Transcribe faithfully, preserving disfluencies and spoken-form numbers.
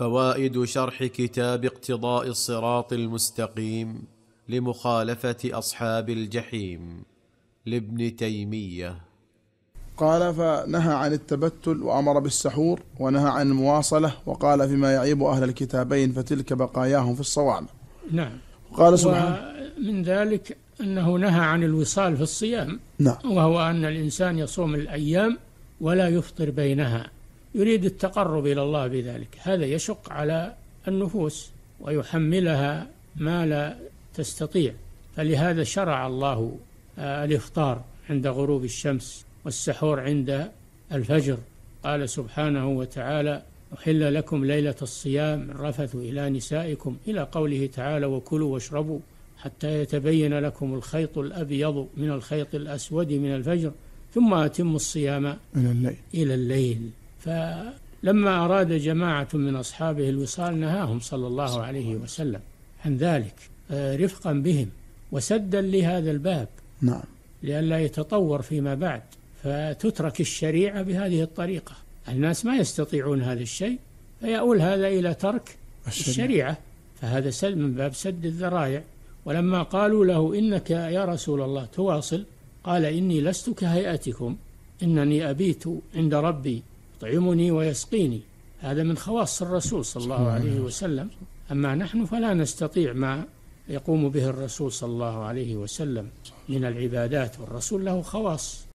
فوائد شرح كتاب اقتضاء الصراط المستقيم لمخالفة أصحاب الجحيم لابن تيمية. قال: فنهى عن التبتل وأمر بالسحور ونهى عن المواصلة، وقال فيما يعيب أهل الكتابين: فتلك بقاياهم في الصوام. نعم. قال سبحانه: ومن ذلك أنه نهى عن الوصال في الصيام. نعم. وهو أن الإنسان يصوم الأيام ولا يفطر بينها، يريد التقرب إلى الله بذلك، هذا يشق على النفوس ويحملها ما لا تستطيع، فلهذا شرع الله الإفطار عند غروب الشمس والسحور عند الفجر. قال سبحانه وتعالى: أحل لكم ليلة الصيام الرفث إلى نسائكم، إلى قوله تعالى: وكلوا واشربوا حتى يتبين لكم الخيط الأبيض من الخيط الأسود من الفجر ثم أتموا الصيام إلى الليل. فلما أراد جماعة من أصحابه الوصال نهاهم صلى الله عليه وسلم عن ذلك رفقا بهم وسدا لهذا الباب، نعم، لئلا يتطور فيما بعد فتترك الشريعة بهذه الطريقة. الناس ما يستطيعون هذا الشيء فيؤول هذا إلى ترك الشريعة، فهذا سد من باب سد الذرائع. ولما قالوا له: إنك يا رسول الله تواصل، قال: إني لست كهيئتكم، إنني أبيت عند ربي يطعمني ويسقيني. هذا من خواص الرسول صلى الله عليه وسلم، أما نحن فلا نستطيع ما يقوم به الرسول صلى الله عليه وسلم من العبادات، والرسول له خواص.